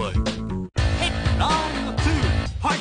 family. Hit on the two, height.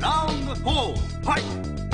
Round four, fight!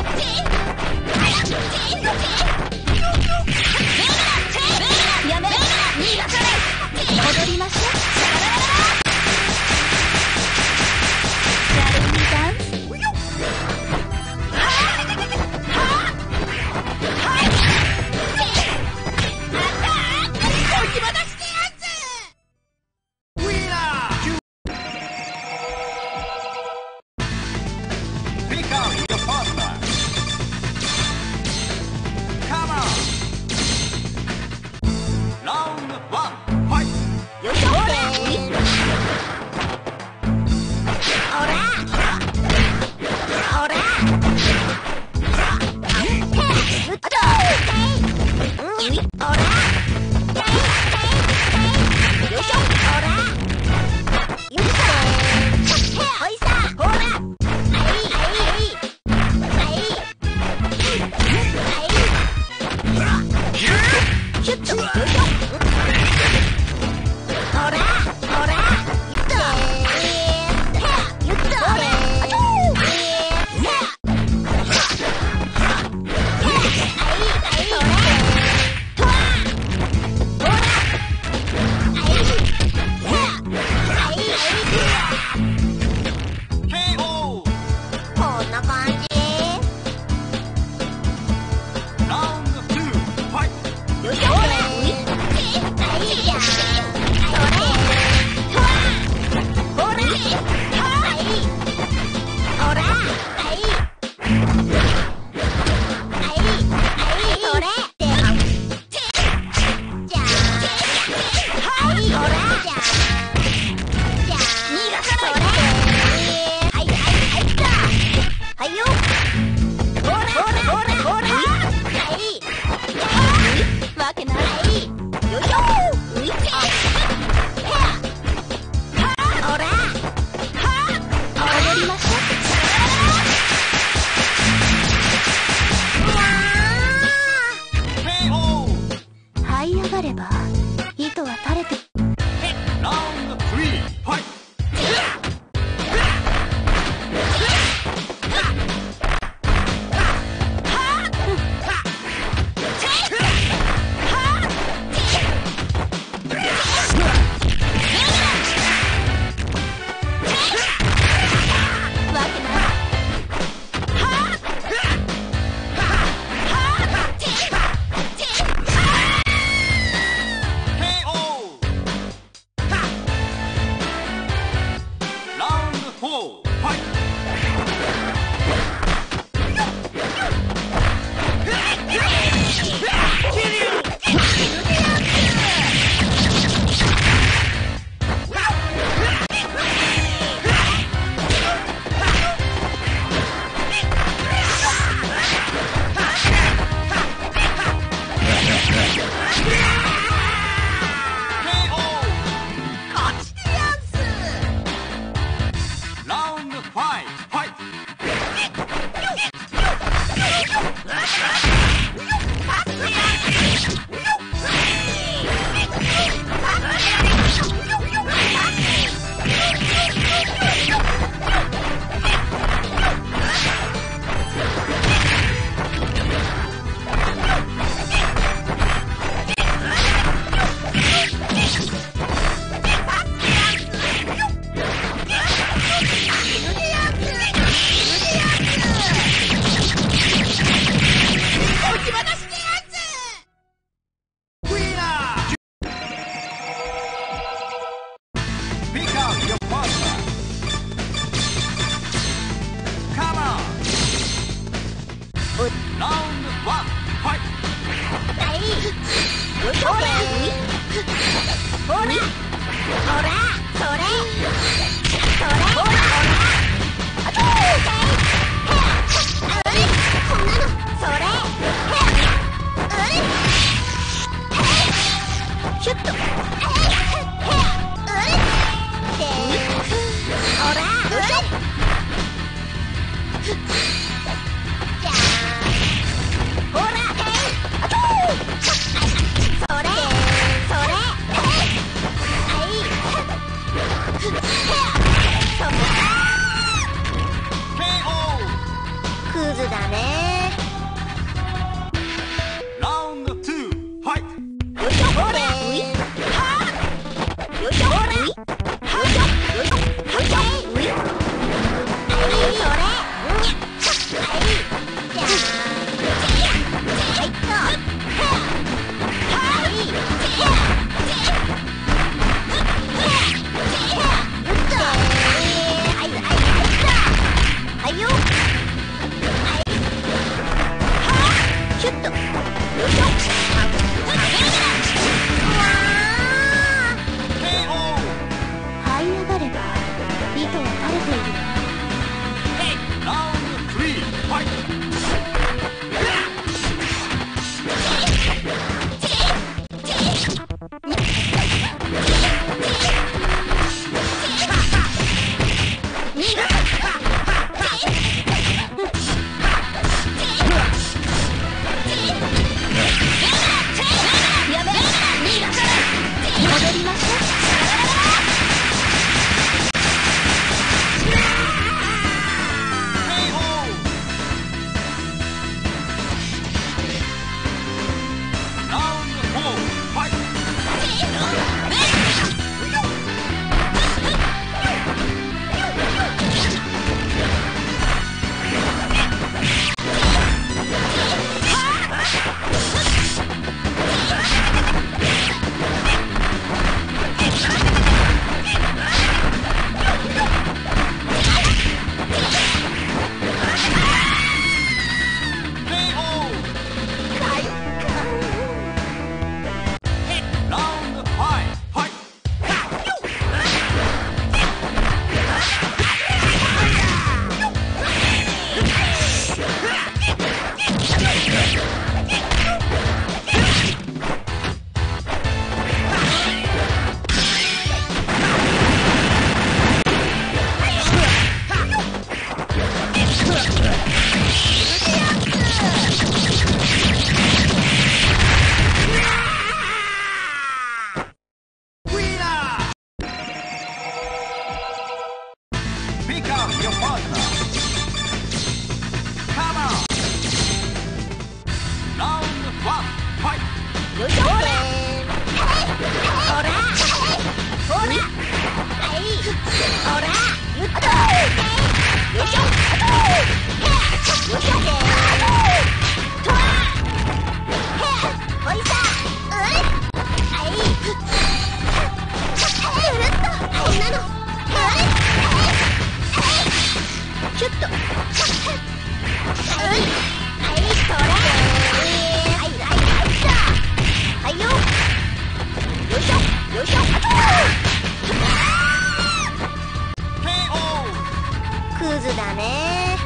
だね。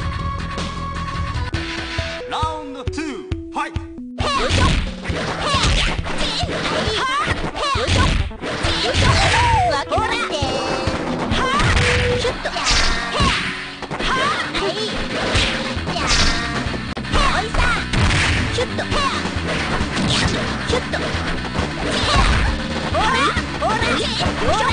ラウンド2、ファイト。よいしょ。よいしょ。よいしょ。わけまして。シュッと。はい。おいさ。シュッと。シュッと。ほら。ほら。ほら。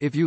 If you